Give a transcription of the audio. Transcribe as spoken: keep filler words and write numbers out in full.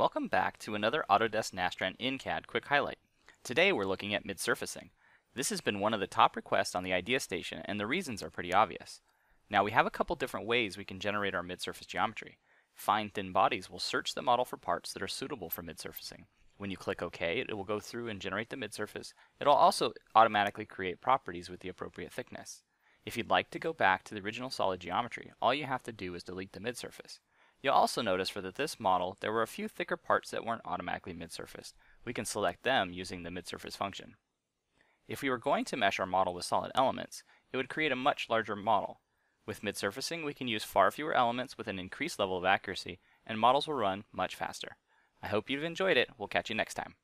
Welcome back to another Autodesk Nastran In-C A D Quick Highlight. Today we're looking at mid-surfacing. This has been one of the top requests on the Idea Station, and the reasons are pretty obvious. Now we have a couple different ways we can generate our mid-surface geometry. Fine Thin Bodies will search the model for parts that are suitable for mid-surfacing. When you click OK, it will go through and generate the mid-surface. It'll also automatically create properties with the appropriate thickness. If you'd like to go back to the original solid geometry, all you have to do is delete the mid-surface. You'll also notice for this model, there were a few thicker parts that weren't automatically mid-surfaced. We can select them using the mid-surface function. If we were going to mesh our model with solid elements, it would create a much larger model. With mid-surfacing, we can use far fewer elements with an increased level of accuracy, and models will run much faster. I hope you've enjoyed it. We'll catch you next time.